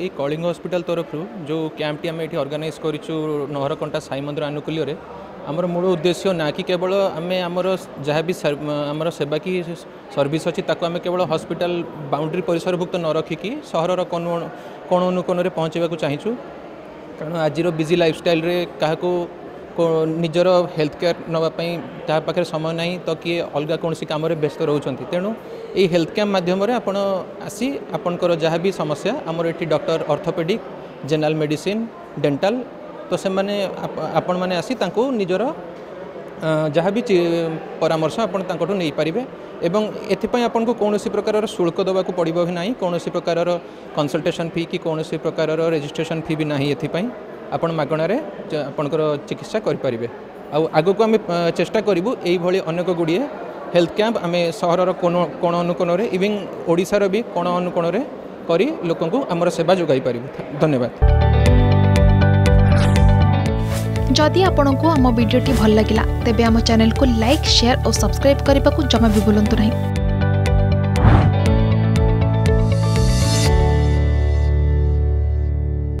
ये कलिंग हॉस्पिटल तरफ जो कैंपटी आम ये अर्गानाइज करूँ नहरकंटा साई मंदिर आनुकूल्य आमर मूल उद्देश्य ना कि केवल आम आमर जहाँ भी आमर सेवा की सर्विस अच्छी आम केवल हॉस्पिटल बाउंड्री परिसरभुक्त न रखिकी सहर कोण अनुकोण पहुँचाक चाहूँ कारण आज बिजी लाइफस्टाइल क्या निजर हेल्थ केयर नापी ता पाखे समय ना तो किए अलग कौन कम व्यस्त रोचान तेणु ये हेल्थ कैंप मध्यम आपण आसी आपणकर जहाँ भी समस्या आमर ये doctor orthopaedic general medicine dental तो से आपण मैंने आसी निजर जहाँ भी परामर्श आपंठू नहीं पारे एवं एपाई आपन को कौन प्रकार शुल्क देवाक पड़ो भी ना कौन प्रकार कंसल्टेशन फी कि कौन प्रकार रजिस्ट्रेशन फी भी ना एपाई आपण मागणारे आपणकर चिकित्सा करें आगक आम चेष्टा करूँ ये अनेक गुड़े हेल्थ कैंप आम सहर कोण अनुकोण इविंग ओडिशार भी कोण अनुकोण करी लोक आमर सेवा जोगाई पारिबु। धन्यवाद। जदि आपंक आम भिडी भल लगा तेब आम चैनल को लाइक शेयर और सब्सक्राइब करने को जमा भी भूलु नहीं।